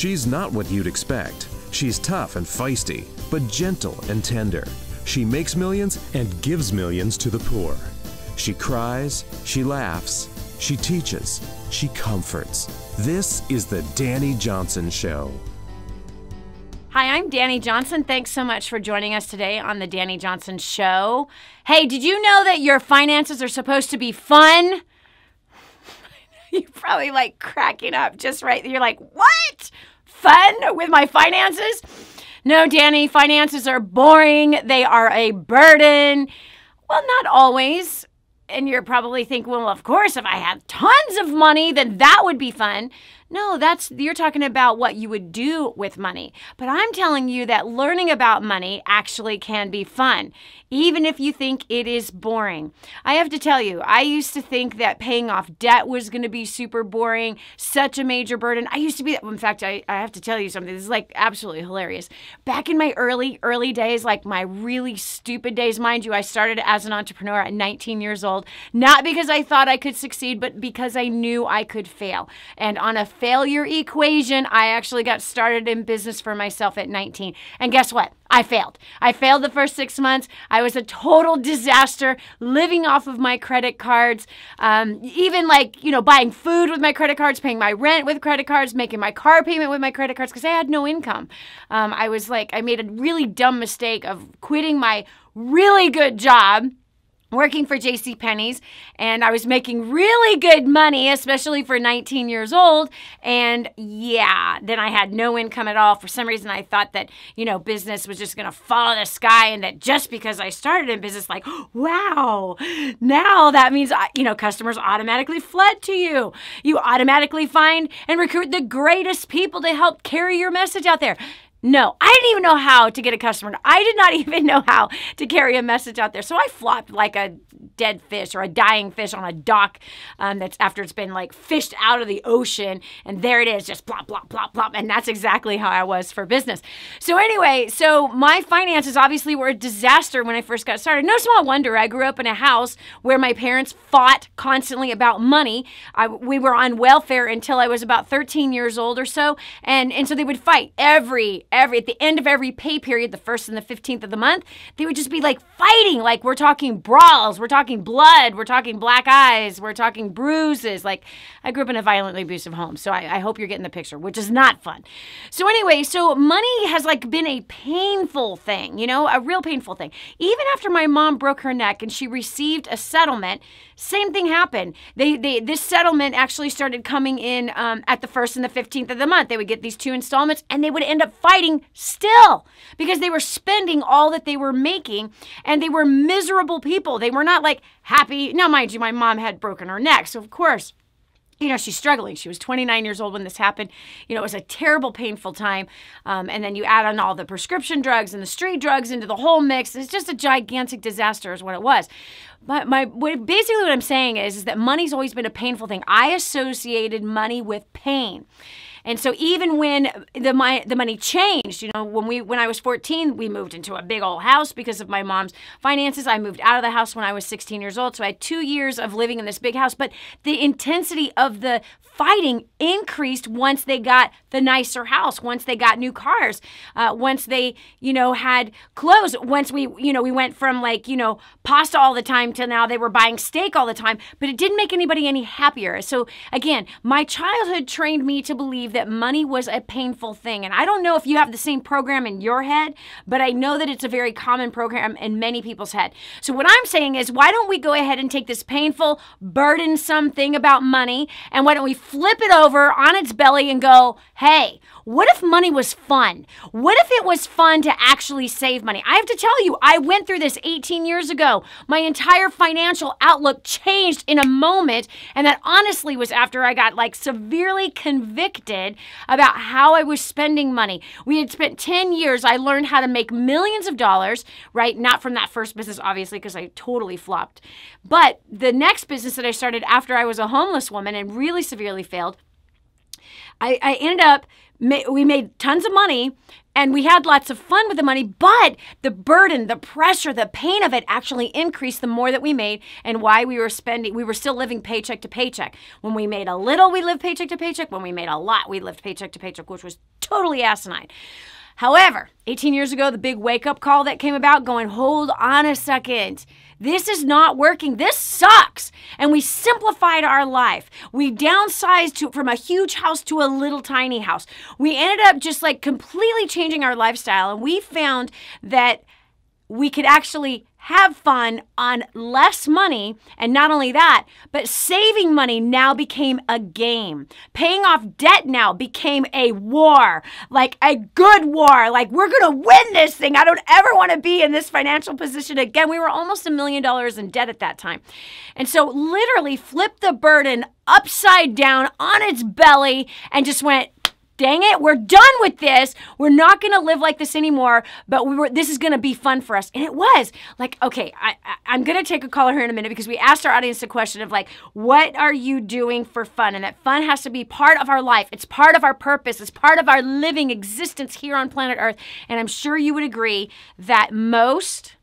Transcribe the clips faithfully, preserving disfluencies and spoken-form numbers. She's not what you'd expect. She's tough and feisty, but gentle and tender. She makes millions and gives millions to the poor. She cries, she laughs, she teaches, she comforts. This is The Dani Johnson Show. Hi, I'm Dani Johnson. Thanks so much for joining us today on The Dani Johnson Show. Hey, did you know that your finances are supposed to be fun? You're probably like cracking up just right. You're like, what? Fun with my finances? No, Dani, finances are boring. They are a burden. Well, not always. And you're probably thinking, well, of course, if I had tons of money, then that would be fun. No, that's you're talking about what you would do with money. But I'm telling you that learning about money actually can be fun, even if you think it is boring. I have to tell you, I used to think that paying off debt was going to be super boring, such a major burden. I used to be, in fact, I, I have to tell you something. This is like absolutely hilarious. Back in my early, early days, like my really stupid days, mind you, I started as an entrepreneur at nineteen years old, not because I thought I could succeed, but because I knew I could fail. And on a failure equation, I actually got started in business for myself at nineteen. And guess what? I failed. I failed the first six months. I was a total disaster, living off of my credit cards, um, even like, you know, buying food with my credit cards, paying my rent with credit cards, making my car payment with my credit cards, because I had no income. Um, I was like, I made a really dumb mistake of quitting my really good job, working for JCPenney's, and I was making really good money, especially for nineteen years old. And yeah, then I had no income at all. For some reason, I thought that, you know, business was just going to fall out of the sky, and that just because I started in business, like, wow, now that means, you know, customers automatically flood to you. You automatically find and recruit the greatest people to help carry your message out there. No, I didn't even know how to get a customer. I did not even know how to carry a message out there. So I flopped like a dead fish or a dying fish on a dock um, that's after it's been like fished out of the ocean. And there it is, just plop, plop, plop, plop. And that's exactly how I was for business. So anyway, so my finances obviously were a disaster when I first got started. No small wonder. I grew up in a house where my parents fought constantly about money. I, we were on welfare until I was about thirteen years old or so. And, and so they would fight every Every, at the end of every pay period, the first and the fifteenth of the month, they would just be like fighting. Like, we're talking brawls, we're talking blood, we're talking black eyes, we're talking bruises. Like, I grew up in a violently abusive home, so I, I hope you're getting the picture, which is not fun. So anyway, so money has like been a painful thing, you know, a real painful thing. Even after my mom broke her neck and she received a settlement, same thing happened. They, they this settlement actually started coming in um, at the first and the fifteenth of the month. They would get these two installments, and they would end up fighting still, because they were spending all that they were making, and they were miserable people. They were not like happy. Now, mind you, my mom had broken her neck, so of course, you know, she's struggling. She was twenty-nine years old when this happened. You know, it was a terrible, painful time. Um, and then you add on all the prescription drugs and the street drugs into the whole mix. It's just a gigantic disaster is what it was. But my, what, basically what I'm saying is, is that money's always been a painful thing. I associated money with pain. And so even when the my, the money changed, you know, when we when I was fourteen, we moved into a big old house because of my mom's finances. I moved out of the house when I was sixteen years old. So I had two years of living in this big house. But the intensity of the fighting increased once they got the nicer house, once they got new cars, uh, once they, you know, had clothes, once we, you know, we went from like, you know, pasta all the time to now they were buying steak all the time. But it didn't make anybody any happier. So again, my childhood trained me to believe that money was a painful thing. And I don't know if you have the same program in your head, but I know that it's a very common program in many people's head. So what I'm saying is, why don't we go ahead and take this painful, burdensome thing about money, and why don't we flip it over on its belly and go, hey, what if money was fun? What if it was fun to actually save money? I have to tell you, I went through this eighteen years ago. My entire financial outlook changed in a moment, and that honestly was after I got like severely convicted about how I was spending money. We had spent ten years. I learned how to make millions of dollars, right? Not from that first business, obviously, because I totally flopped. But the next business that I started after I was a homeless woman and really severely failed, I, I ended up, we made tons of money, And we had lots of fun with the money, but the burden, the pressure, the pain of it actually increased the more that we made and why we were spending, we were still living paycheck to paycheck. When we made a little, we lived paycheck to paycheck. When we made a lot, we lived paycheck to paycheck, which was totally asinine. However, eighteen years ago, the big wake-up call that came about going, hold on a second. This is not working. This sucks. And we simplified our life. We downsized to, from a huge house to a little tiny house. We ended up just like completely changing our lifestyle. And we found that we could actually have fun on less money. And not only that, but saving money now became a game. Paying off debt now became a war, like a good war. Like, we're going to win this thing. I don't ever want to be in this financial position again. We were almost a million dollars in debt at that time. And so literally flipped the burden upside down on its belly and just went, dang it, we're done with this. We're not going to live like this anymore, but we were, this is going to be fun for us. And it was like, okay, I, I, I'm going to take a caller here in a minute because we asked our audience a question of like, what are you doing for fun? And that fun has to be part of our life. It's part of our purpose. It's part of our living existence here on planet Earth. And I'm sure you would agree that most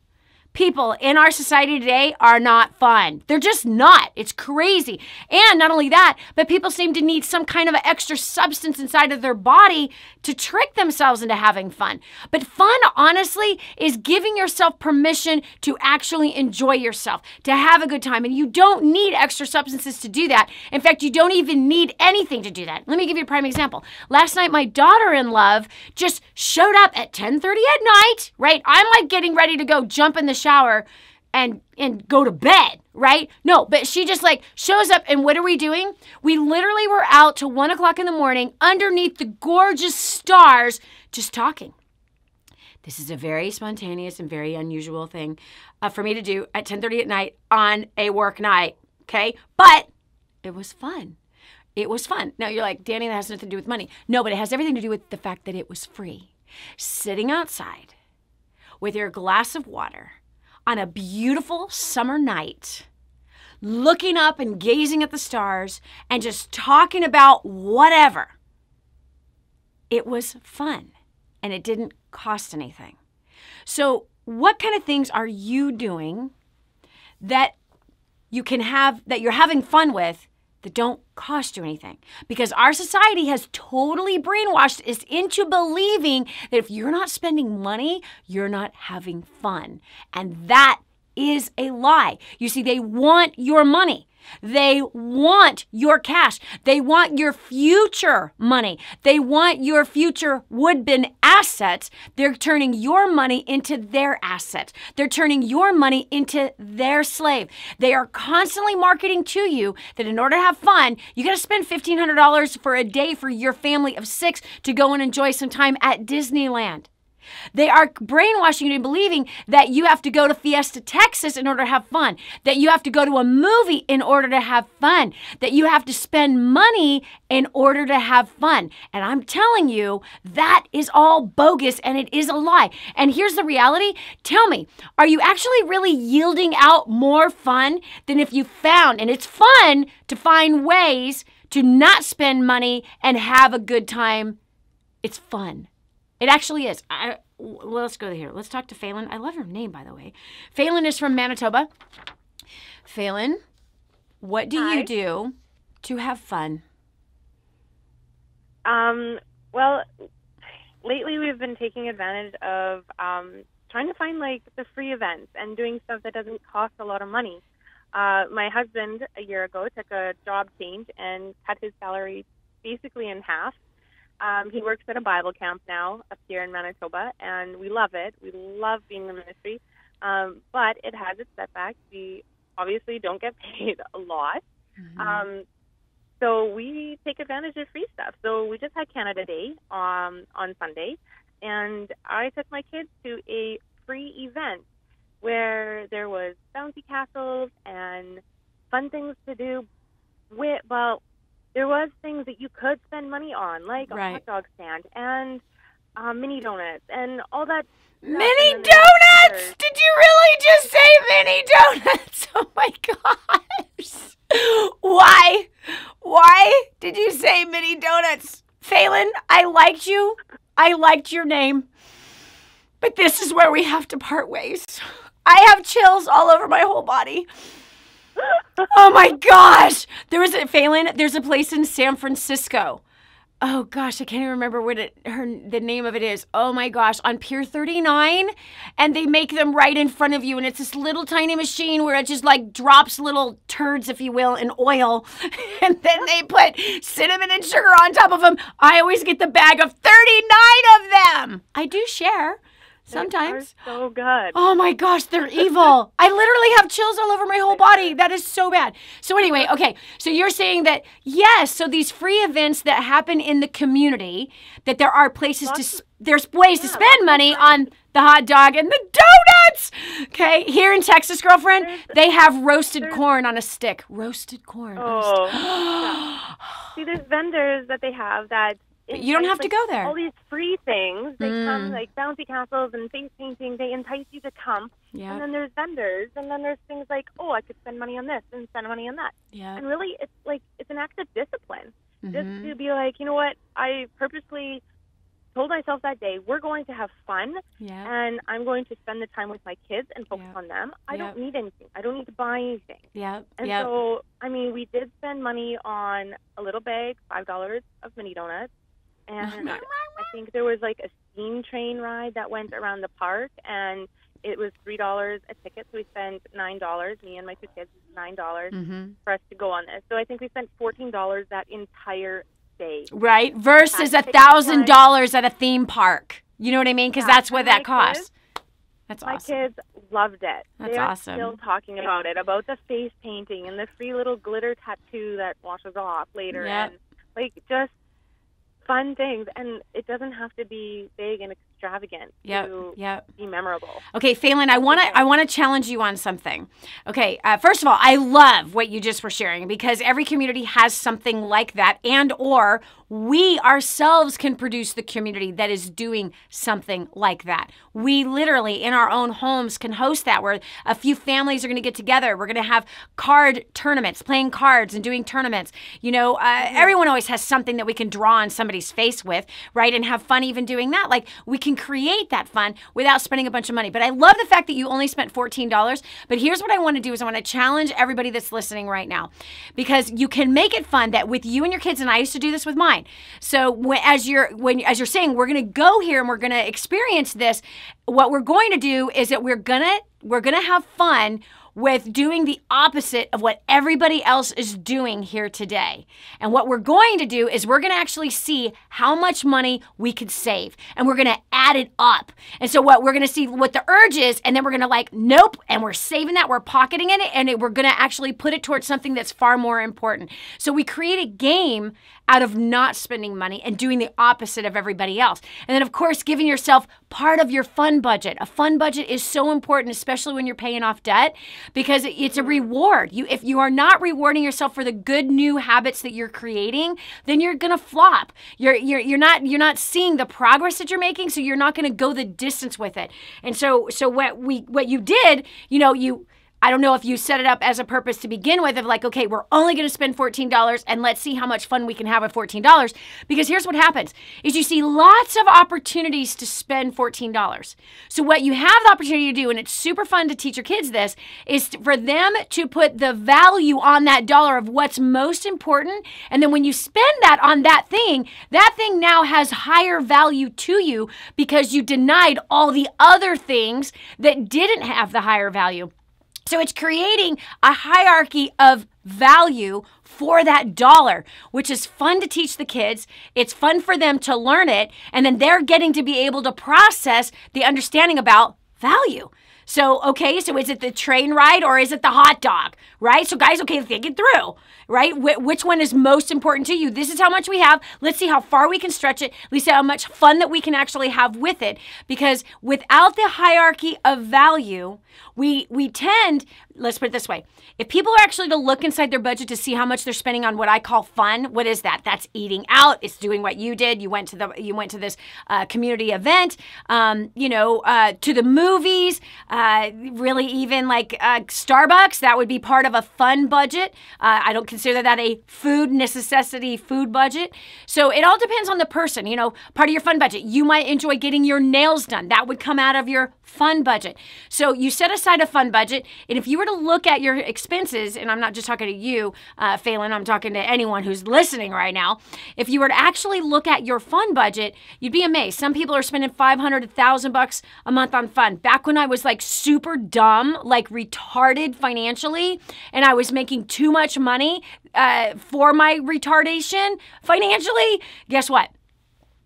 people in our society today are not fun. They're just not. It's crazy. And not only that, but people seem to need some kind of an extra substance inside of their body to trick themselves into having fun. But fun, honestly, is giving yourself permission to actually enjoy yourself, to have a good time. And you don't need extra substances to do that. In fact, you don't even need anything to do that. Let me give you a prime example. Last night, my daughter-in-law just showed up at ten thirty at night, right? I'm like getting ready to go jump in the shower shower and and go to bed, right? No, but she just like shows up, and what are we doing? We literally were out till one o'clock in the morning underneath the gorgeous stars just talking. This is a very spontaneous and very unusual thing uh, for me to do at ten thirty at night on a work night, okay? But it was fun. It was fun. Now you're like, Dani, that has nothing to do with money. No, but it has everything to do with the fact that it was free. Sitting outside with your glass of water on a beautiful summer night, looking up and gazing at the stars and just talking about whatever. It was fun and it didn't cost anything. So what kind of things are you doing that you can have, that you're having fun with, that don't cost you anything? Because our society has totally brainwashed us into believing that if you're not spending money, you're not having fun. And that is a lie. You see, they want your money. They want your cash. They want your future money. They want your future would-been assets. They're turning your money into their assets. They're turning your money into their slave. They are constantly marketing to you that in order to have fun, you got to spend fifteen hundred dollars for a day for your family of six to go and enjoy some time at Disneyland. They are brainwashing you into believing that you have to go to Fiesta, Texas in order to have fun, that you have to go to a movie in order to have fun, that you have to spend money in order to have fun. And I'm telling you, that is all bogus and it is a lie. And here's the reality. Tell me, are you actually really yielding out more fun than if you found, and it's fun to find ways to not spend money and have a good time. It's fun. It actually is. I, well, let's go here. Let's talk to Phelan. I love her name, by the way. Phelan is from Manitoba. Phelan, what do Hi. you do to have fun? Um, well, lately we've been taking advantage of um, trying to find, like, the free events and doing stuff that doesn't cost a lot of money. Uh, my husband, a year ago, took a job change and cut his salary basically in half. Um, he works at a Bible camp now up here in Manitoba, and we love it. We love being in the ministry, um, but it has its setbacks. We obviously don't get paid a lot, mm-hmm. um, so we take advantage of free stuff. So we just had Canada Day um, on Sunday, and I took my kids to a free event where there was bouncy castles and fun things to do. With, well, there was things that you could spend money on, like right. a hot dog stand and uh, mini donuts and all that. Mini donuts? Did you really just say mini donuts? Oh, my gosh. Why? Why did you say mini donuts? Phelan, I liked you. I liked your name, but this is where we have to part ways. I have chills all over my whole body. Oh my gosh. There was a Phelan, there's a place in San Francisco. Oh gosh, I can't even remember what it, her, the name of it is. Oh my gosh, on Pier thirty-nine, and they make them right in front of you, and it's this little tiny machine where it just like drops little turds, if you will, in oil, and then they put cinnamon and sugar on top of them. I always get the bag of thirty-nine of them. I do share. Sometimes. They are so good. Oh my gosh, they're evil. I literally have chills all over my whole body. That is so bad. So anyway, okay, so you're saying that, yes, so these free events that happen in the community, that there are places lots to, there's ways yeah, to spend money on the hot dog and the donuts. Okay, here in Texas, girlfriend, there's, they have roasted corn on a stick. Roasted corn. Oh. Yeah. See, there's vendors that they have that, It you don't have like, to go there. All these free things. They mm. come, like bouncy castles and face painting. They entice you to come. Yep. And then there's vendors. And then there's things like, oh, I could spend money on this and spend money on that. Yep. And really, it's like, it's an act of discipline. Mm-hmm. Just to be like, you know what? I purposely told myself that day, we're going to have fun. Yep. And I'm going to spend the time with my kids and focus yep. on them. I yep. don't need anything. I don't need to buy anything. Yep. And yep. so, I mean, we did spend money on a little bag, five dollars of mini donuts. And I think there was like a steam train ride that went around the park, and it was three dollars a ticket. So we spent nine dollars, me and my two kids, nine dollars mm-hmm. for us to go on this. So I think we spent fourteen dollars that entire day. Right, versus one thousand dollars at a theme park. You know what I mean? Because yeah. that's what that costs. That's awesome. My kids loved it. That's They're awesome. Still talking about it, about the face painting and the free little glitter tattoo that washes off later. Yep. And like just fun things, and it doesn't have to be big and extravagant yep, to yep. be memorable. Okay, Phelan, I want to I want to challenge you on something. Okay, uh, first of all, I love what you just were sharing, because every community has something like that, and or we ourselves can produce the community that is doing something like that. We literally in our own homes can host that, where a few families are going to get together. We're going to have card tournaments, playing cards and doing tournaments. You know, uh, everyone always has something that we can draw on somebody's face with, right? And have fun even doing that. Like we can create that fun without spending a bunch of money. But I love the fact that you only spent fourteen dollars. But here's what I want to do is I want to challenge everybody that's listening right now, because you can make it fun that with you and your kids, and I used to do this with mine. So as you're when as you're saying, we're going to go here and we're going to experience this, what we're going to do is that we're going to we're going to have fun with doing the opposite of what everybody else is doing here today. And what we're going to do is we're gonna actually see how much money we could save, and we're gonna add it up. And so what we're gonna see what the urge is, and then we're gonna like, nope, and we're saving that, we're pocketing it, and it, we're gonna actually put it towards something that's far more important. So we create a game out of not spending money and doing the opposite of everybody else. And then of course, giving yourself part of your fun budget. A fun budget is so important, especially when you're paying off debt, because it's a reward. You, if you are not rewarding yourself for the good new habits that you're creating, then you're gonna flop. You're you're you're not you're not seeing the progress that you're making, so you're not gonna go the distance with it. And so so what we what you did, you know, you I don't know if you set it up as a purpose to begin with of like, okay, we're only going to spend fourteen dollars and let's see how much fun we can have with fourteen dollars. Because here's what happens is you see lots of opportunities to spend fourteen dollars. So what you have the opportunity to do, and it's super fun to teach your kids this, is for them to put the value on that dollar of what's most important. And then when you spend that on that thing, that thing now has higher value to you because you denied all the other things that didn't have the higher value. So it's creating a hierarchy of value for that dollar, which is fun to teach the kids. It's fun for them to learn it, and then they're getting to be able to process the understanding about value. So, okay, so is it the train ride or is it the hot dog, right? So guys, okay, think it through, right? Wh which one is most important to you? This is how much we have. Let's see how far we can stretch it. Let's see how much fun that we can actually have with it, because without the hierarchy of value, we, we tend, let's put it this way. If people are actually to look inside their budget to see how much they're spending on what I call fun, what is that? That's eating out. It's doing what you did. You went to the, you went to this uh, community event, um, you know, uh, to the movies, uh, Uh, really, even like uh, Starbucks, that would be part of a fun budget. Uh, I don't consider that a food necessity food budget. So it all depends on the person. You know, part of your fun budget, you might enjoy getting your nails done. That would come out of your fun budget. So you set aside a fun budget, and if you were to look at your expenses, and I'm not just talking to you, uh, Phelan, I'm talking to anyone who's listening right now. If you were to actually look at your fun budget, you'd be amazed. Some people are spending five hundred, a thousand bucks a month on fun. Back when I was like super dumb, like retarded financially, and I was making too much money uh, for my retardation financially, guess what?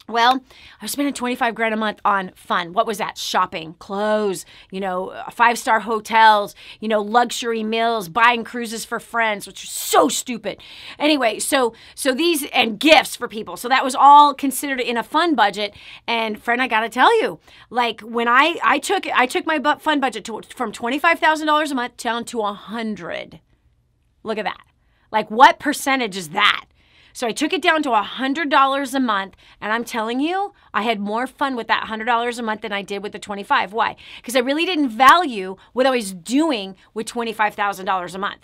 Well, I was spending twenty-five grand a month on fun. What was that? Shopping, clothes, you know, five-star hotels, you know, luxury meals, buying cruises for friends, which is so stupid. Anyway, so so these, and gifts for people. So that was all considered in a fun budget. And friend, I got to tell you, like when I, I took I took my bu fun budget to, from twenty-five thousand dollars a month down to one hundred. Look at that. Like what percentage is that? So I took it down to one hundred dollars a month, and I'm telling you, I had more fun with that one hundred dollars a month than I did with the twenty-five. Why? Because I really didn't value what I was doing with twenty-five thousand dollars a month.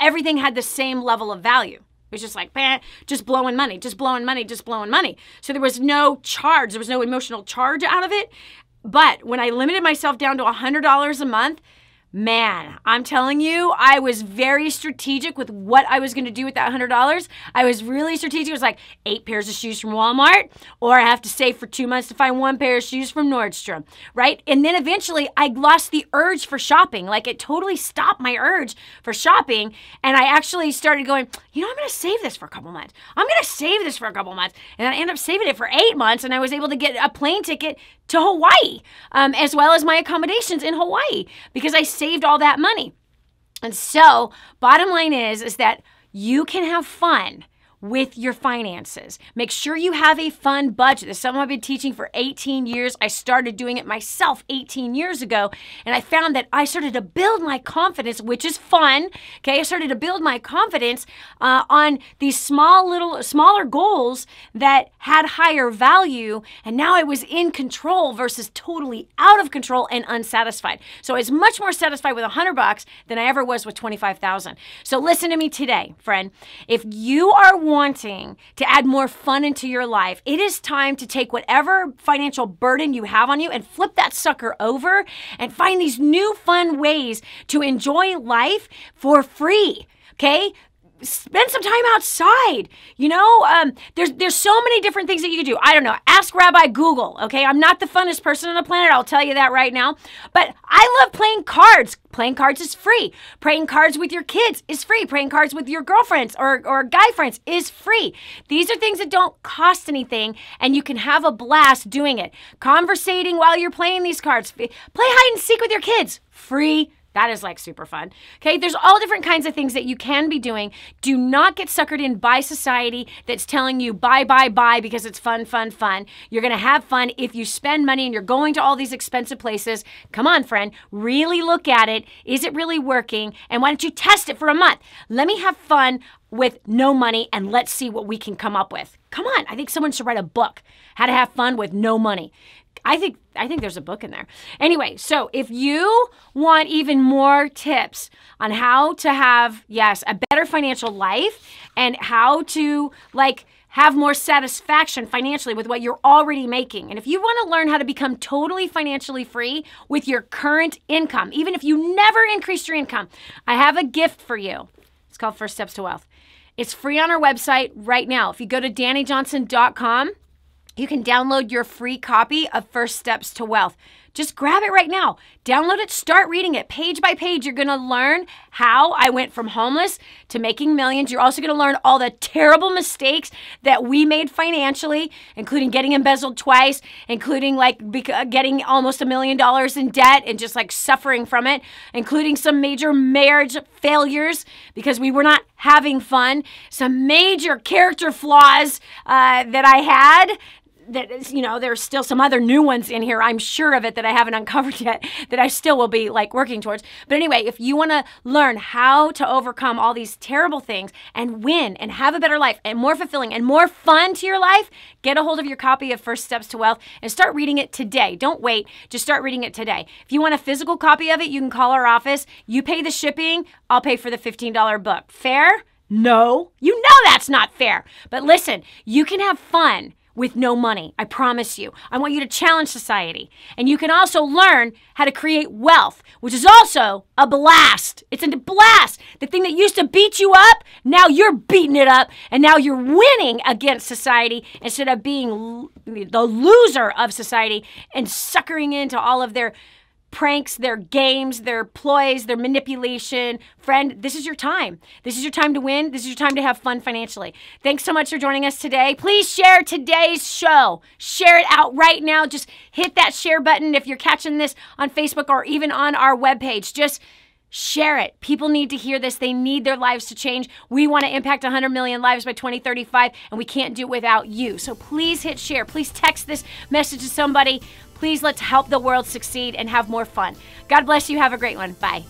Everything had the same level of value. It was just like, bah, just blowing money, just blowing money, just blowing money. So there was no charge. There was no emotional charge out of it. But when I limited myself down to one hundred dollars a month, man, I'm telling you, I was very strategic with what I was going to do with that one hundred dollars. I was really strategic. It was like eight pairs of shoes from Walmart, or I have to save for two months to find one pair of shoes from Nordstrom, right? And then eventually I lost the urge for shopping. Like it totally stopped my urge for shopping. And I actually started going, you know, I'm going to save this for a couple months. I'm going to save this for a couple months. And I ended up saving it for eight months. And I was able to get a plane ticket to Hawaii, um, as well as my accommodations in Hawaii, because I saved all that money. And so bottom line is, is that you can have fun with your finances. Make sure you have a fun budget. This is something I've been teaching for eighteen years. I started doing it myself eighteen years ago, and I found that I started to build my confidence, which is fun. Okay, I started to build my confidence uh, on these small little, smaller goals that had higher value, and now I was in control versus totally out of control and unsatisfied. So I was much more satisfied with one hundred bucks than I ever was with twenty-five thousand. So listen to me today, friend. If you are wanting to add more fun into your life, it is time to take whatever financial burden you have on you and flip that sucker over and find these new fun ways to enjoy life for free, okay? Spend some time outside. You know, um, there's there's so many different things that you can do. I don't know. Ask Rabbi Google, okay? I'm not the funnest person on the planet. I'll tell you that right now. But I love playing cards. Playing cards is free. Playing cards with your kids is free. Playing cards with your girlfriends or, or guy friends is free. These are things that don't cost anything, and you can have a blast doing it. Conversating while you're playing these cards. Play hide and seek with your kids. Free. That is like super fun. Okay, there's all different kinds of things that you can be doing. Do not get suckered in by society that's telling you buy, buy, buy because it's fun, fun, fun. You're gonna have fun if you spend money and you're going to all these expensive places. Come on, friend, really look at it. Is it really working? And why don't you test it for a month? Let me have fun with no money, and let's see what we can come up with. Come on, I think someone should write a book, How to Have Fun with No Money. I think I think there's a book in there. Anyway, so if you want even more tips on how to have, yes, a better financial life and how to like have more satisfaction financially with what you're already making. And if you want to learn how to become totally financially free with your current income, even if you never increased your income, I have a gift for you. It's called First Steps to Wealth. It's free on our website right now. If you go to dani johnson dot com, you can download your free copy of First Steps to Wealth. Just grab it right now. Download it, start reading it. Page by page, you're gonna learn how I went from homeless to making millions. You're also gonna learn all the terrible mistakes that we made financially, including getting embezzled twice, including like getting almost a million dollars in debt and just like suffering from it, including some major marriage failures because we were not having fun, some major character flaws uh, that I had that, you know, there's still some other new ones in here, I'm sure of it, that I haven't uncovered yet, that I still will be like working towards. But anyway, if you want to learn how to overcome all these terrible things and win and have a better life and more fulfilling and more fun to your life, get a hold of your copy of First Steps to Wealth and start reading it today. Don't wait, just start reading it today. If you want a physical copy of it, you can call our office. You pay the shipping, I'll pay for the fifteen dollar book. Fair? No. You know that's not fair. But listen, you can have fun with no money, I promise you. I want you to challenge society. And you can also learn how to create wealth, which is also a blast. It's a blast. The thing that used to beat you up, now you're beating it up, and now you're winning against society instead of being the loser of society and suckering into all of their pranks, their games, their ploys, their manipulation. Friend, this is your time. This is your time to win. This is your time to have fun financially. Thanks so much for joining us today. Please share today's show. Share it out right now. Just hit that share button. If you're catching this on Facebook or even on our webpage, just share it. People need to hear this. They need their lives to change. We want to impact one hundred million lives by twenty thirty-five, and we can't do it without you. So please hit share. Please text this message to somebody. Please, let's help the world succeed and have more fun. God bless you. Have a great one. Bye.